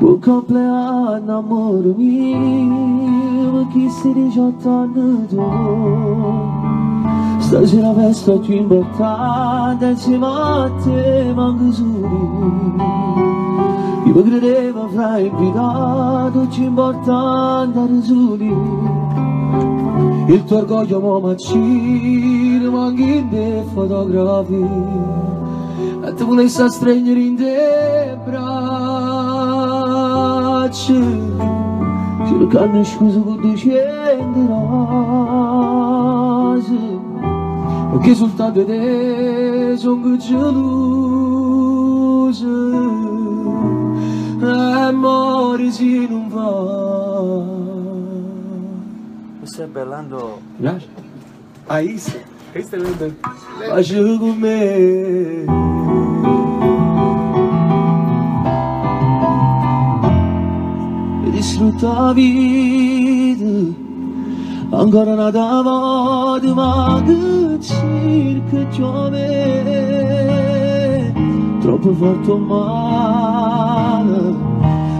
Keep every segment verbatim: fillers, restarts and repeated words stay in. Por completar namoro mio che si rigiornando stasera vesto tu in bottata ci matte manco soli io credevo fra il pitato ci importante resuli il tuo orgoglio mo macino manco in te fotografie e tu volessi a stringere in te cercando scusa con duecento rose perché soltanto te sono geloso e muori se non va. Stai ballando? Grazie. Ah, isso? Questo è bello. Faccio con me disfrutta vita, ancora nata vado, ma che circa giove, troppo fatto male,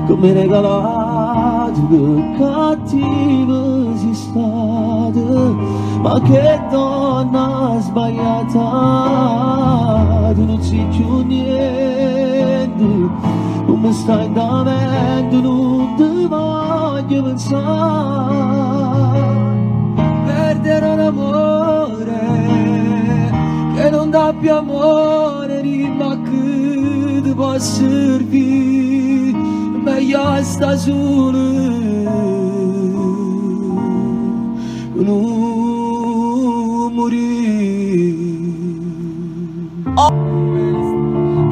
come regalato, che cattivo si stato, ma che donna sbagliata, non si più niente. Non mi stai davvero, non ti voglio pensare. Perdere un amore che non dà più amore, ma che ti può servire. Meglio sta solo, non morire.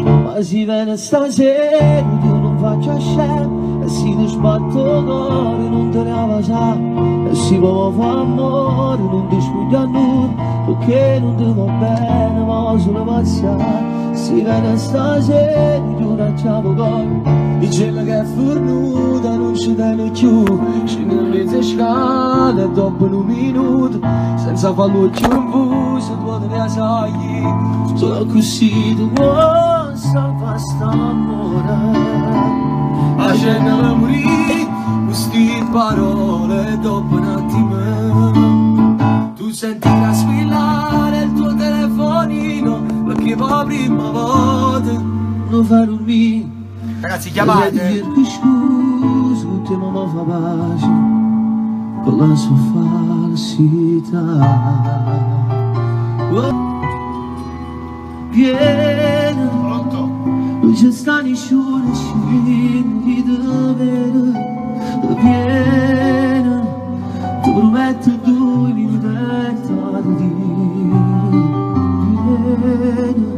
Ma si viene stasera, io non faccio scena. E si ti sbatto cuore, non te ne avasa. E si può fare amore, non ti spuglio a nulla, perché non ti va bene, ma sono passata. Si viene stasera, io non facciamo cuore. E c'è la che è fornuta, non ci tiene più. Scendono in mezzo scala, e dopo un minuto, senza farlo più un busto, tu te ne sai. Solo così tu vuoi. Salva st'amore a cena la morì queste parole dopo un attimo tu senti trasquillare il tuo telefonino perché va prima volta non fa dormire ragazzi chiamate scusa te mamma fa pace con la sua falsità vieni, non c'è sta nessuno di davvero, vieni, ti prometto due libertà di dire, vieni,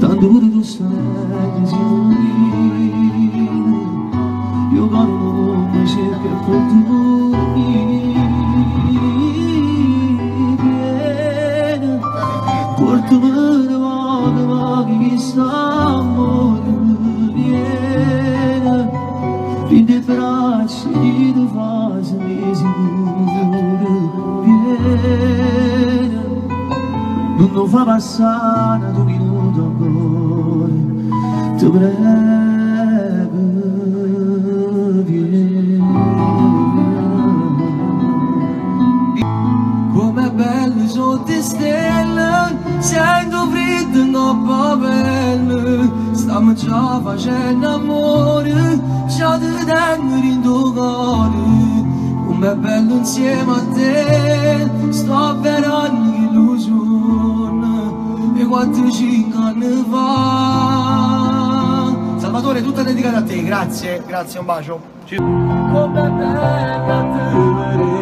tanto pure tu stai così, io vado come cerca a portarmi, portami amore viene in te bracci di fase sicuro viene non lo fa passare un minuto ancora ti prego viene come bello sotto stelle sento freddo non va bene stiamo già facendo amore già ti tengo in tuo cuore com'è bello insieme a te sto per ogni illusione e quattro cinque anni fa Salvatore tutta dedicata a te grazie grazie un bacio com'è bello a te vedere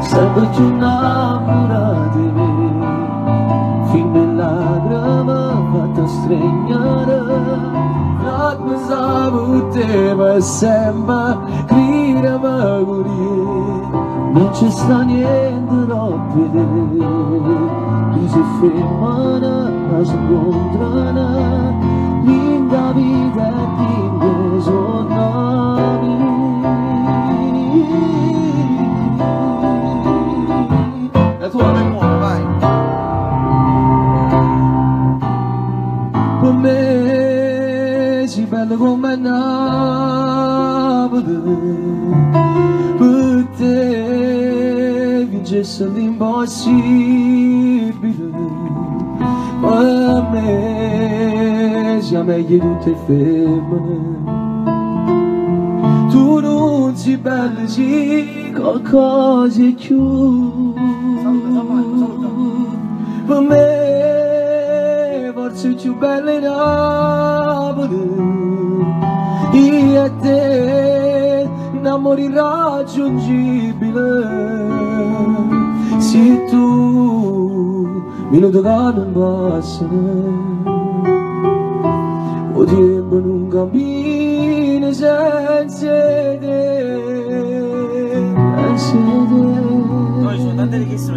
sempre più innamorata di me stregnare non mi sapeva sempre gridare a morire non c'è sta niente da vedere tu sei fermata ma si incontrano linda vita e tinte sono nami la tua memoria vai come si بلغوا منابضي بتفي جسدين باشي بلغي واميز يا ميلو تفهمني تونوزي بلجيك أكازي كيو ومي بارسوتو بلنا بلو إيادي نموري راجونجي بلو سيتو مينو دغانن باسنه ودي منون غمين sense de sense de